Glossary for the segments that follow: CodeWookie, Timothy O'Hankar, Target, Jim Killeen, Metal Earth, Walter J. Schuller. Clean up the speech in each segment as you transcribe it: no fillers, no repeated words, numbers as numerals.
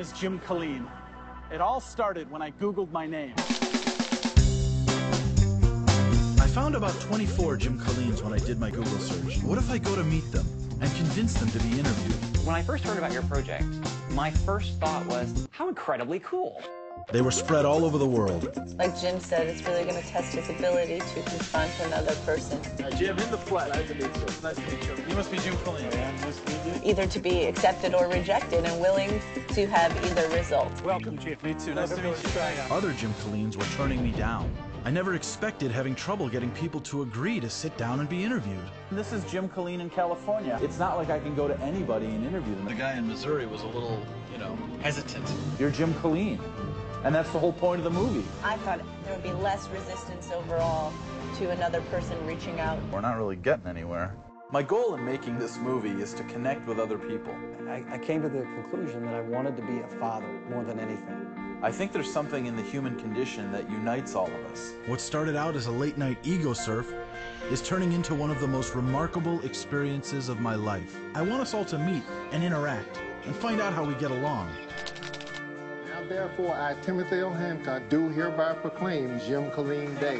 name is Jim Killeen. It all started when I Googled my name. I found about 24 Jim Killeens when I did my Google search. What if I go to meet them and convince them to be interviewed? When I first heard about your project, my first thought was, how incredibly cool. They were spread all over the world. Like Jim said, it's really going to test his ability to confront another person. Jim, in the flesh. Nice to meet you. Nice to meet you. You must be Jim Killeen. Yeah, nice to meet you. Either to be accepted or rejected and willing to have either result. Welcome, Chief. Me too. Nice to meet you. Other Jim Killeens were turning me down. I never expected having trouble getting people to agree to sit down and be interviewed. This is Jim Killeen in California. It's not like I can go to anybody and interview them. The guy in Missouri was a little, hesitant. You're Jim Killeen. And that's the whole point of the movie. I thought there would be less resistance overall to another person reaching out. We're not really getting anywhere. My goal in making this movie is to connect with other people. I came to the conclusion that I wanted to be a father more than anything. I think there's something in the human condition that unites all of us. What started out as a late-night ego surf is turning into one of the most remarkable experiences of my life. I want us all to meet and interact and find out how we get along. Therefore, I, Timothy O'Hankar, do hereby proclaim Jim Killeen Day.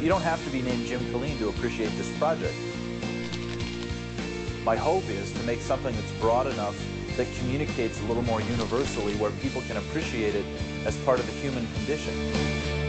You don't have to be named Jim Killeen to appreciate this project. My hope is to make something that's broad enough that communicates a little more universally where people can appreciate it as part of the human condition.